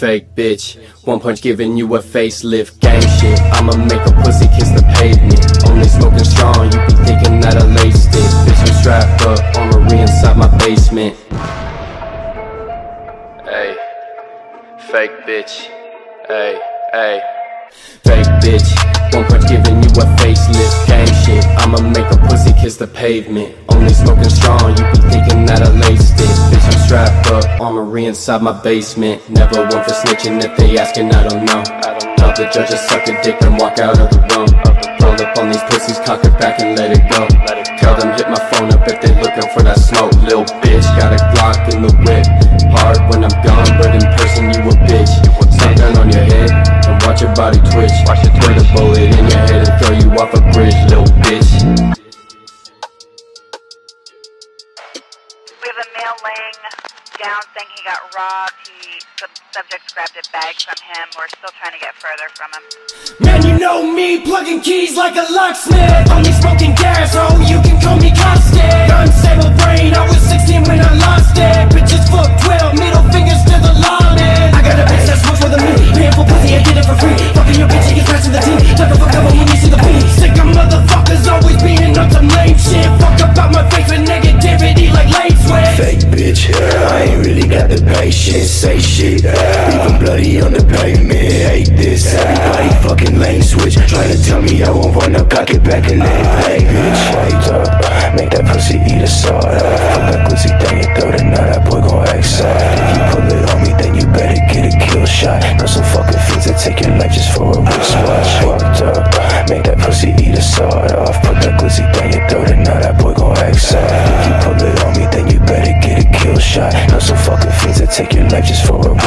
Fake bitch, one punch giving you a facelift, gang shit. I'ma make a pussy kiss the pavement. Only smoking strong, you be thinking that I laced it. Bitch, I'm strapped up, armory inside my basement. Hey, fake bitch, hey, hey. Fake bitch, one punch giving you a facelift, gang shit. I'ma make a pussy kiss the pavement. Only smoking strong, you be thinking that I laced it. Bitch, I'm strapped up, armory inside my basement. Never one for snitching, if they asking, I don't know. Love the judge, I suck a dick and walk out of the room. Roll up on these pussies, cock it back and let it go. Tell them hit my phone up if they looking for that smoke. Lil' bitch, got a Glock in the whip. Hard when I'm gone, but in person you a bitch. Suck down on your head and watch your body twitch. Put a bullet in your head and throw you off a bridge, lil' bitch. We have a male laying down saying he got robbed. Subject grabbed a bag from him. We're still trying to get further from him. Man, you know me, plugging keys like a locksmith. Only smoking gas, oh, you can call me Costic. Unstable brain, I was 16 when I lost it. Bitches fuck 12, middle fingers to the lawman. I got a bitch that smokes with a me. Paying for pussy, I did it for free. Fucking your bitch, you can scratch the team. Took a fuck up when you see the beat. Sick of motherfuckers always being on some lame shit. Fuck up out my face with negativity like late sweat. Fake bitch, I ain't really got the patience. Say shit, even bloody on the pavement. Hate this, everybody fucking lane switch. Trying to tell me I won't run up, cock it back and let it play, bitch. Wait up, make that pussy eat a sod. Fuck that pussy thing and throw the nut, that boy gon' act sad. If you pull it on me, then you better get a kill shot. Know some fucking fiends that take your life just for a wristwatch. Fucked up, make that pussy eat a sod off. Put that pussy thing and throw the nut, that boy gon' act sad. If you pull it on me, then you better get a kill shot. Know some fucking fiends that take your life just for a